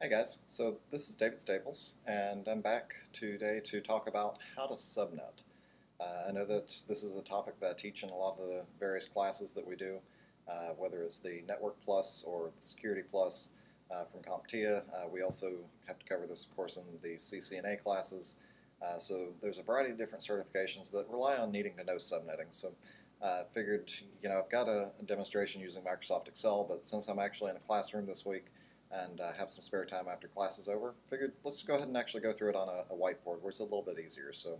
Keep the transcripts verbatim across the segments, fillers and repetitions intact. Hey guys, so this is David Staples, and I'm back today to talk about how to subnet. Uh, I know that this is a topic that I teach in a lot of the various classes that we do, uh, whether it's the Network Plus or the Security Plus uh, from CompTIA. Uh, we also have to cover this, of course, in the C C N A classes. Uh, so there's a variety of different certifications that rely on needing to know subnetting. So I uh, figured, you know, I've got a, a demonstration using Microsoft Excel, but since I'm actually in a classroom this week, and uh, have some spare time after class is over, figured let's go ahead and actually go through it on a, a whiteboard where it's a little bit easier. So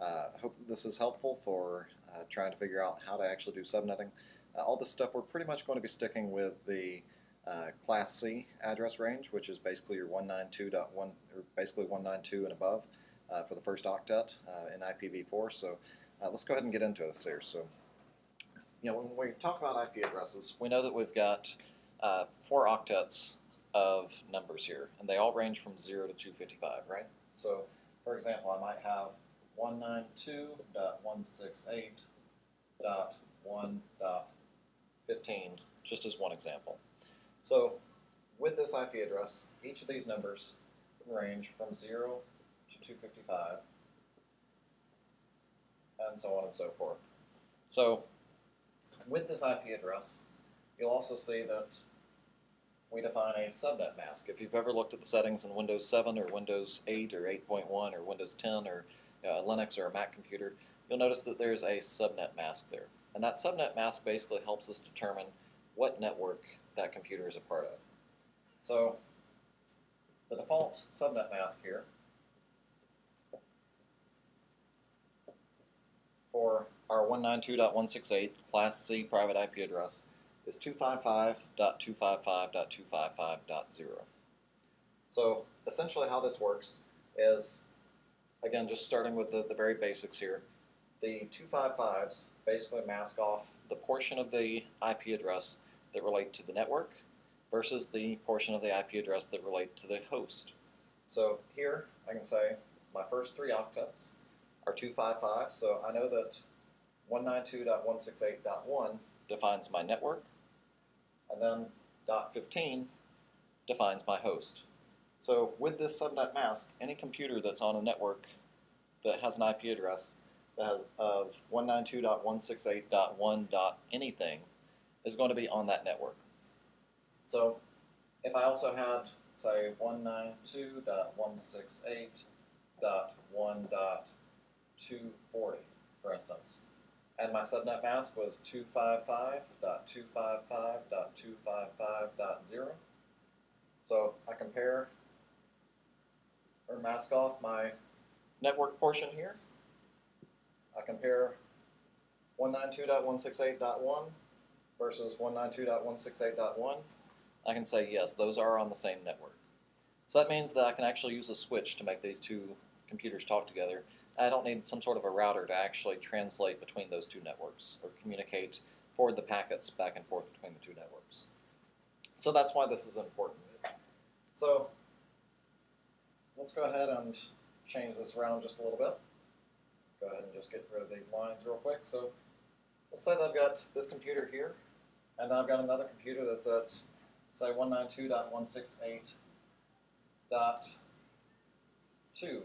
I uh, hope this is helpful for uh, trying to figure out how to actually do subnetting. Uh, all this stuff, we're pretty much going to be sticking with the uh, Class C address range, which is basically your one ninety-two dot one, or basically one ninety-two and above uh, for the first octet uh, in I P v four. So uh, let's go ahead and get into this here. So, you know, when we talk about I P addresses, we know that we've got uh, four octets of numbers here, and they all range from zero to two fifty-five, right? So, for example, I might have one ninety-two dot one sixty-eight dot one dot fifteen, just as one example. So, with this I P address, each of these numbers can range from zero to two fifty-five, and so on and so forth. So, with this I P address, you'll also see that we define a subnet mask. If you've ever looked at the settings in Windows seven or Windows eight or eight point one or Windows ten or you know, a Linux or a Mac computer, you'll notice that there's a subnet mask there. And that subnet mask basically helps us determine what network that computer is a part of. So the default subnet mask here for our one ninety-two dot one sixty-eight Class C private I P address is two fifty-five dot two fifty-five dot two fifty-five dot zero. So essentially how this works is, again, just starting with the, the very basics here, the two fifty-fives basically mask off the portion of the I P address that relate to the network versus the portion of the I P address that relate to the host. So here I can say my first three octets are two fifty-five, so I know that one ninety-two dot one sixty-eight dot one defines my network, and then dot fifteen defines my host. So with this subnet mask, any computer that's on a network that has an I P address that has of one ninety-two dot one sixty-eight dot one dot anything is going to be on that network. So if I also had, say, one ninety-two dot one sixty-eight dot one dot two forty, for instance, and my subnet mask was two fifty-five dot two fifty-five dot two fifty-five dot zero. So I compare or mask off my network portion here. I compare one ninety-two dot one sixty-eight dot one versus one ninety-two dot one sixty-eight dot one. I can say, yes, those are on the same network. So that means that I can actually use a switch to make these two computers talk together. I don't need some sort of a router to actually translate between those two networks or communicate, forward the packets back and forth between the two networks. So that's why this is important. So let's go ahead and change this around just a little bit. Go ahead and just get rid of these lines real quick. So let's say that I've got this computer here, and then I've got another computer that's at, say, one ninety-two dot one sixty-eight dot two.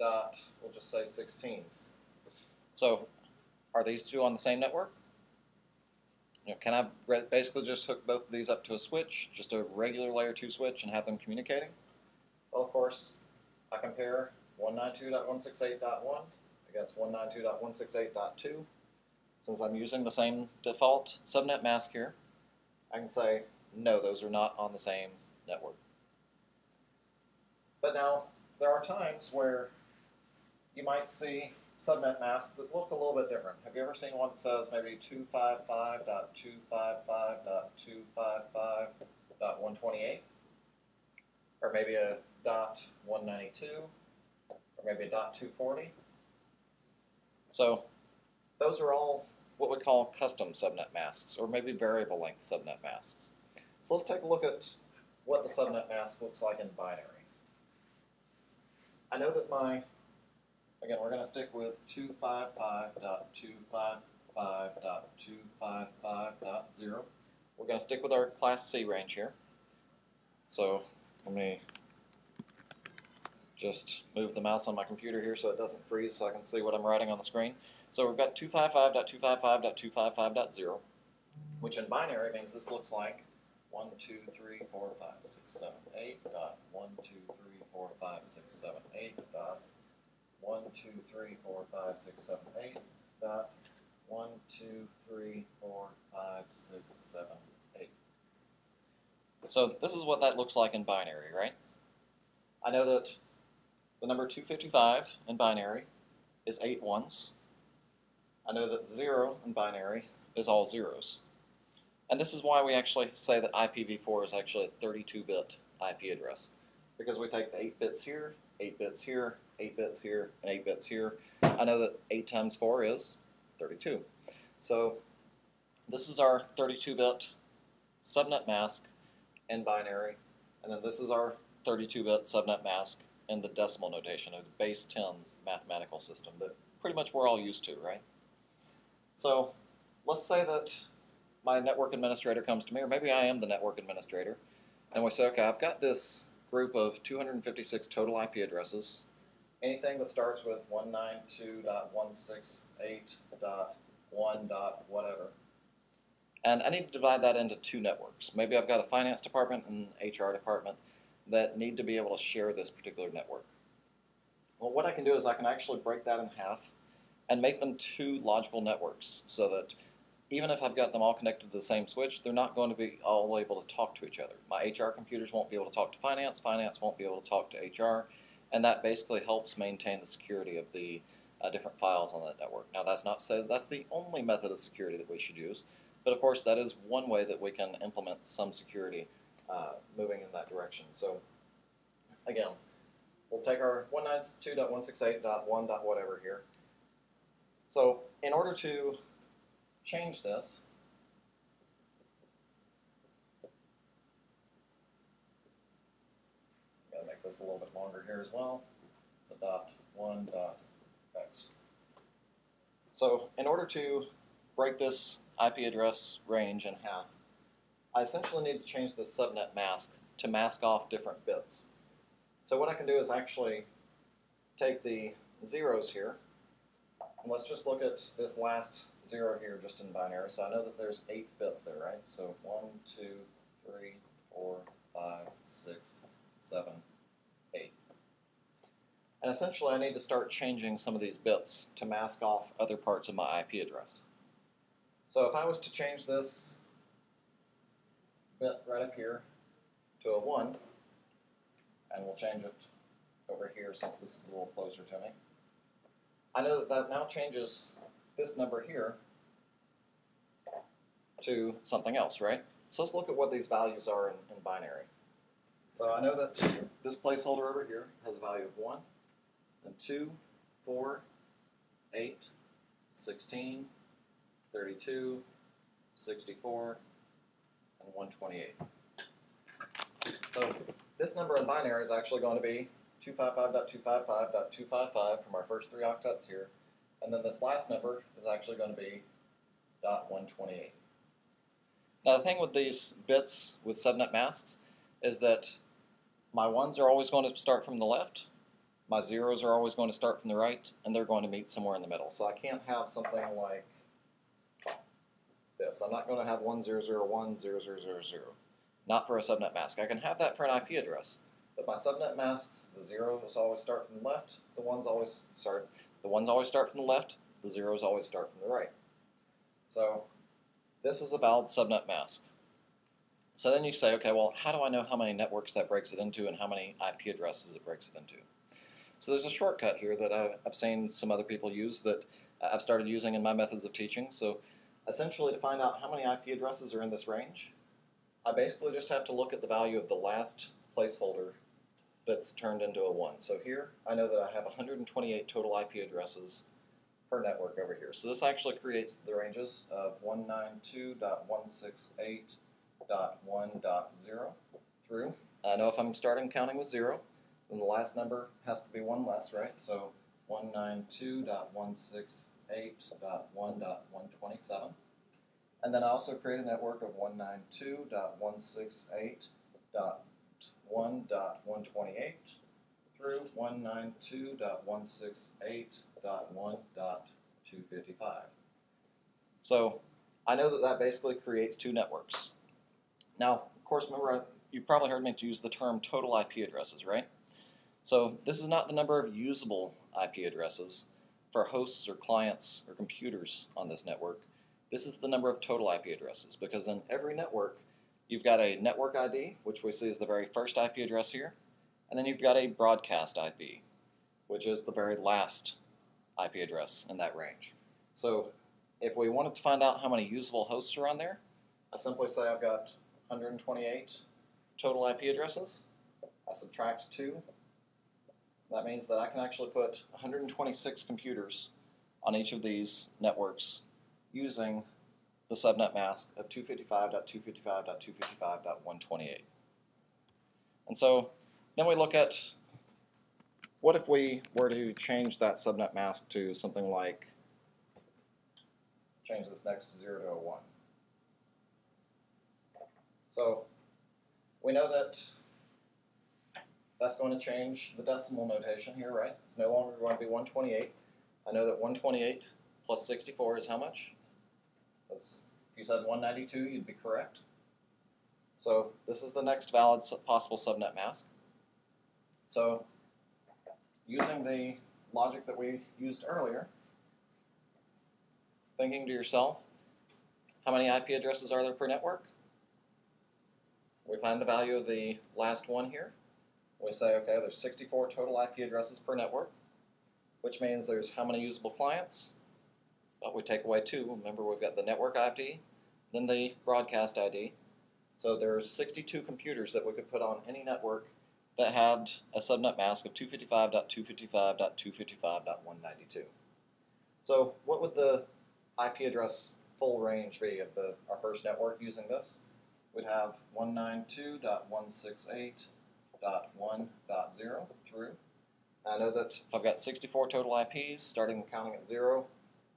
Dot, we'll just say sixteen. So are these two on the same network? You know, can I basically just hook both of these up to a switch, just a regular layer two switch, and have them communicating? Well, of course, I compare one ninety-two dot one sixty-eight dot one against one ninety-two dot one sixty-eight dot two. Since I'm using the same default subnet mask here, I can say, no, those are not on the same network. But now, there are times where you might see subnet masks that look a little bit different. Have you ever seen one that says maybe two fifty-five dot two fifty-five dot two fifty-five dot one twenty-eight? Or maybe a dot one ninety-two? Or maybe a dot two forty? So those are all what we call custom subnet masks, or maybe variable length subnet masks. So let's take a look at what the subnet mask looks like in binary. I know that my, again, we're going to stick with two fifty-five dot two fifty-five dot two fifty-five dot zero. We're going to stick with our Class C range here. So Let me just move the mouse on my computer here so it doesn't freeze so I can see what I'm writing on the screen. So we've got two fifty-five dot two fifty-five dot two fifty-five dot zero, which in binary means this looks like one two three four five six seven eight dot one two three four five six seven eight dot one two three four five six seven eight dot one two three four five six seven eight. So this is what that looks like in binary, right? I know that the number two fifty-five in binary is eight ones. I know that zero in binary is all zeros. And this is why we actually say that I P v four is actually a thirty-two bit I P address, because we take the eight bits here, eight bits here, eight bits here, and eight bits here. I know that eight times four is thirty-two. So this is our thirty-two bit subnet mask in binary, and then this is our thirty-two bit subnet mask in the decimal notation of the base ten mathematical system that pretty much we're all used to, right? So let's say that my network administrator comes to me, or maybe I am the network administrator, and we say, okay, I've got this group of two hundred fifty-six total I P addresses. Anything that starts with one ninety-two dot one sixty-eight dot one dot whatever. And I need to divide that into two networks. Maybe I've got a finance department and an H R department that need to be able to share this particular network. Well, what I can do is I can actually break that in half and make them two logical networks so that even if I've got them all connected to the same switch, they're not going to be all able to talk to each other. My H R computers won't be able to talk to finance, finance won't be able to talk to H R, and that basically helps maintain the security of the uh, different files on that network. Now, that's not to say that that's the only method of security that we should use, but of course that is one way that we can implement some security uh, moving in that direction. So again, we'll take our one ninety-two dot one sixty-eight dot one dot whatever here. So in order to change this, gotta make this a little bit longer here as well. So dot one dot x. So in order to break this I P address range in half, I essentially need to change the subnet mask to mask off different bits. So what I can do is actually take the zeros here. Let's just look at this last zero here just in binary. So I know that there's eight bits there, right? So one, two, three, four, five, six, seven, eight. And essentially I need to start changing some of these bits to mask off other parts of my I P address. So if I was to change this bit right up here to a one, and we'll change it over here since this is a little closer to me, I know that that now changes this number here to something else, right? So let's look at what these values are in, in binary. So I know that this placeholder over here has a value of one, and two, four, eight, sixteen, thirty-two, sixty-four, and one twenty-eight. So this number in binary is actually going to be two fifty-five dot two fifty-five dot two fifty-five from our first three octets here, and then this last number is actually going to be dot one twenty-eight. Now the thing with these bits with subnet masks is that my ones are always going to start from the left, my zeros are always going to start from the right, and they're going to meet somewhere in the middle. So I can't have something like this. I'm not going to have one zero zero one zero zero zero zero. Not for a subnet mask. I can have that for an I P address. But my subnet masks, the zeros always start from the left, the ones always sorry, the ones always start from the left, the zeros always start from the right. So this is a valid subnet mask. So then you say, okay, well, how do I know how many networks that breaks it into and how many I P addresses it breaks it into? So there's a shortcut here that I've seen some other people use that I've started using in my methods of teaching. So essentially to find out how many I P addresses are in this range, I basically just have to look at the value of the last placeholder that's turned into a one. So here I know that I have one hundred twenty-eight total I P addresses per network over here. So this actually creates the ranges of one ninety-two dot one sixty-eight dot one dot zero through. I know if I'm starting counting with zero, then the last number has to be one less, right? So one ninety-two dot one sixty-eight dot one dot one twenty-seven. And then I also create a network of one ninety-two dot one sixty-eight dot one dot one one dot one twenty-eight through one ninety-two dot one sixty-eight dot one dot two fifty-five. So I know that that basically creates two networks. Now, of course, remember, you probably heard me use the term total I P addresses, right? So this is not the number of usable I P addresses for hosts or clients or computers on this network. This is the number of total I P addresses, because in every network, you've got a network I D, which we see is the very first I P address here, and then you've got a broadcast I P, which is the very last I P address in that range. So if we wanted to find out how many usable hosts are on there, I simply say I've got one hundred twenty-eight total I P addresses. I subtract two. That means that I can actually put one hundred twenty-six computers on each of these networks using the subnet mask of two fifty-five dot two fifty-five dot two fifty-five dot one twenty-eight. And so then we look at, what if we were to change that subnet mask to something like, change this next to zero to one. So we know that that's going to change the decimal notation here, right? It's no longer going to be one twenty-eight. I know that one twenty-eight plus sixty-four is how much? Because if you said one ninety-two, you'd be correct. So this is the next valid possible subnet mask. So using the logic that we used earlier, thinking to yourself, how many I P addresses are there per network? We find the value of the last one here. We say, okay, there's sixty-four total I P addresses per network, which means there's how many usable clients? But we take away two. Remember, we've got the network I P, then the broadcast I D. So there's sixty-two computers that we could put on any network that had a subnet mask of two fifty-five dot two fifty-five dot two fifty-five dot one ninety-two. So what would the I P address full range be of the, our first network using this? We'd have one ninety-two dot one sixty-eight dot one dot zero through. I know that if I've got sixty-four total I Ps, starting counting at zero,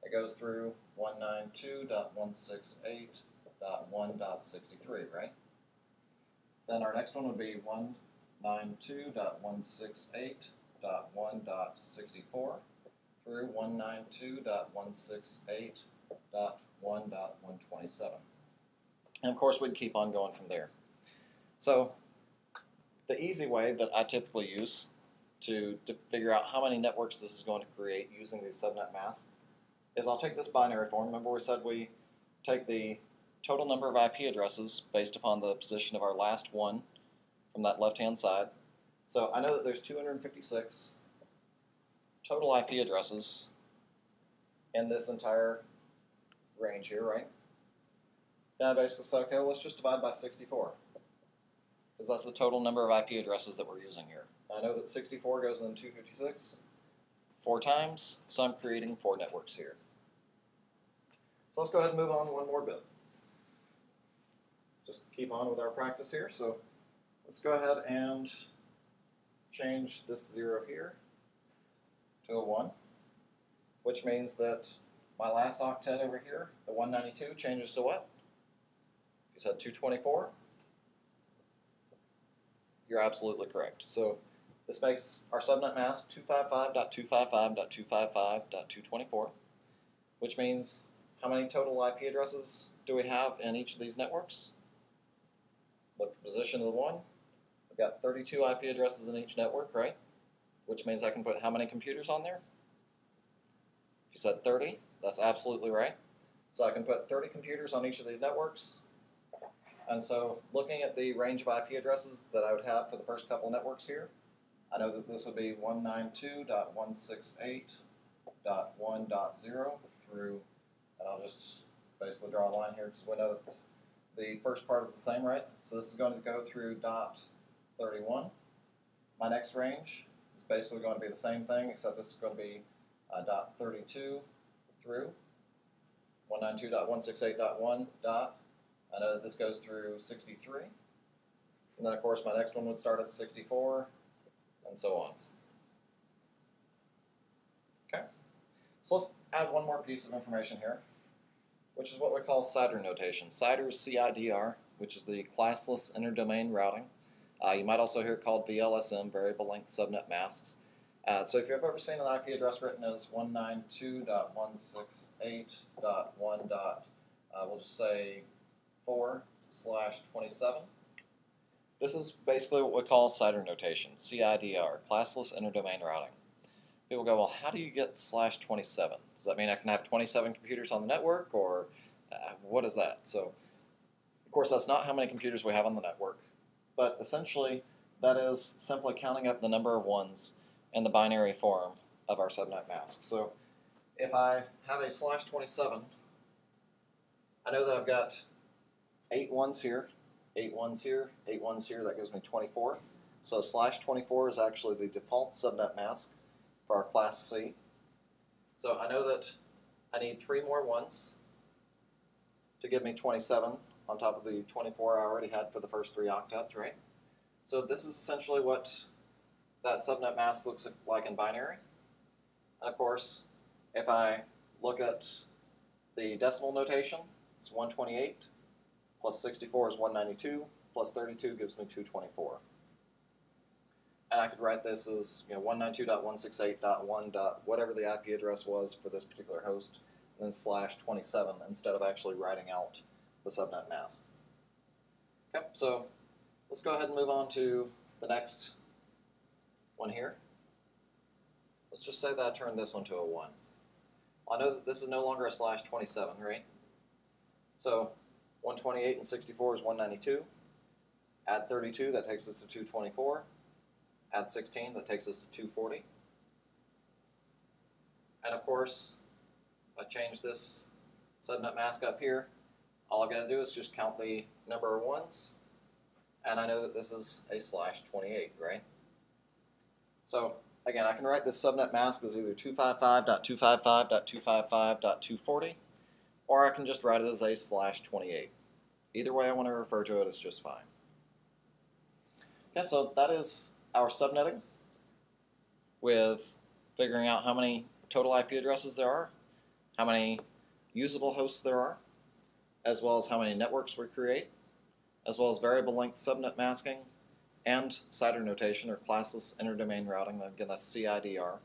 it goes through one ninety-two dot one sixty-eight dot one dot sixty-three, right? Then our next one would be one ninety-two dot one sixty-eight dot one dot sixty-four through one ninety-two dot one sixty-eight dot one dot one twenty-seven. And of course, we'd keep on going from there. So the easy way that I typically use to, to figure out how many networks this is going to create using these subnet masks is I'll take this binary form. Remember, we said we take the total number of I P addresses based upon the position of our last one from that left-hand side. So I know that there's two hundred fifty-six total I P addresses in this entire range here, right? Then I basically said, okay, well, let's just divide by sixty-four, because that's the total number of I P addresses that we're using here. I know that sixty-four goes in two fifty-six four times, so I'm creating four networks here. So let's go ahead and move on one more bit. Just keep on with our practice here. So let's go ahead and change this zero here to a one, which means that my last octet over here, the one ninety-two, changes to what? You said two twenty-four. You're absolutely correct. So this makes our subnet mask two fifty-five dot two fifty-five dot two fifty-five dot two twenty-four, which means how many total I P addresses do we have in each of these networks? Look for position of the one. I've got thirty-two I P addresses in each network, right? Which means I can put how many computers on there? If you said thirty, that's absolutely right. So I can put thirty computers on each of these networks. And so looking at the range of I P addresses that I would have for the first couple of networks here, I know that this would be one ninety-two dot one sixty-eight dot one dot zero through, and I'll just basically draw a line here because we know that this, the first part is the same, right? So this is going to go through dot thirty-one. My next range is basically going to be the same thing, except this is going to be uh, dot thirty-two through one ninety-two dot one sixty-eight dot one dot. I know that this goes through sixty-three, and then of course my next one would start at sixty-four, and so on. Okay, so let's add one more piece of information here, which is what we call C I D R notation. C I D R is C I D R, which is the classless interdomain routing, Uh, you might also hear it called V L S M, variable length subnet masks. Uh, so if you've ever seen an I P address written as one ninety-two dot one sixty-eight dot one. Uh, we'll just say four slash twenty-seven. This is basically what we call C I D R notation, C I D R, classless interdomain routing. People go, well, how do you get slash twenty-seven? Does that mean I can have twenty-seven computers on the network, or uh, what is that? So, of course, that's not how many computers we have on the network, but essentially that is simply counting up the number of ones in the binary form of our subnet mask. So if I have a slash twenty-seven, I know that I've got eight ones here, eight ones here, eight ones here, that gives me twenty-four. So slash twenty-four is actually the default subnet mask for our class C. So I know that I need three more ones to give me twenty-seven on top of the twenty-four I already had for the first three octets, right? So this is essentially what that subnet mask looks like in binary. And of course, if I look at the decimal notation, it's one twenty-eight, plus sixty-four is one ninety-two, plus thirty-two gives me two twenty-four. And I could write this as, you know, one ninety-two dot one sixty-eight dot one. Whatever the I P address was for this particular host, and then slash twenty-seven instead of actually writing out the subnet mask. Okay, so let's go ahead and move on to the next one here. Let's just say that I turned this one to a one. Well, I know that this is no longer a slash twenty-seven, right? So one twenty-eight and sixty-four is one ninety-two. Add thirty-two, that takes us to two twenty-four. Add sixteen, that takes us to two forty. And of course, if I change this subnet mask up here, all I've got to do is just count the number of ones, and I know that this is a slash twenty-eight, right? So again, I can write this subnet mask as either two fifty-five dot two fifty-five dot two fifty-five dot two forty, or I can just write it as a slash twenty-eight. Either way I want to refer to it is just fine. Okay, so that is our subnetting with figuring out how many total I P addresses there are, how many usable hosts there are, as well as how many networks we create, as well as variable length subnet masking, and C I D R notation, or classless interdomain routing. Again, that's C I D R.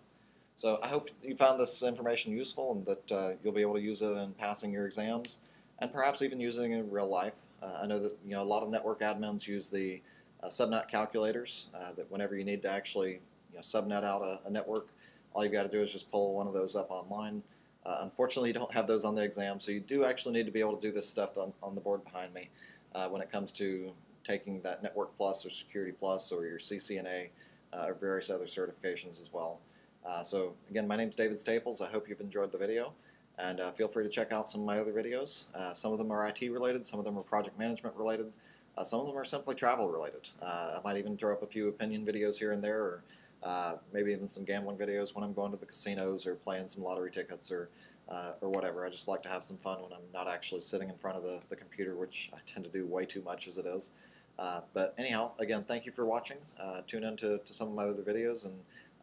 So I hope you found this information useful and that uh, you'll be able to use it in passing your exams, and perhaps even using it in real life. Uh, I know that, you know, a lot of network admins use the Uh, subnet calculators, uh, that whenever you need to actually, you know, subnet out a, a network, all you've got to do is just pull one of those up online. Uh, unfortunately, you don't have those on the exam, so you do actually need to be able to do this stuff on, on the board behind me uh, when it comes to taking that Network Plus or Security Plus or your C C N A uh, or various other certifications as well. Uh, so again, my name's David Staples. I hope you've enjoyed the video, and uh, feel free to check out some of my other videos. Uh, some of them are I T related, some of them are project management related. Uh, some of them are simply travel related. Uh, I might even throw up a few opinion videos here and there, or uh, maybe even some gambling videos when I'm going to the casinos or playing some lottery tickets, or uh, or whatever. I just like to have some fun when I'm not actually sitting in front of the, the computer, which I tend to do way too much as it is. Uh, but anyhow, again, thank you for watching. Uh, tune in to, to some of my other videos, and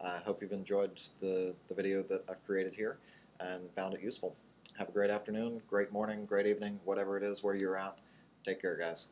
I uh, hope you've enjoyed the, the video that I've created here and found it useful. Have a great afternoon, great morning, great evening, whatever it is where you're at. Take care, guys.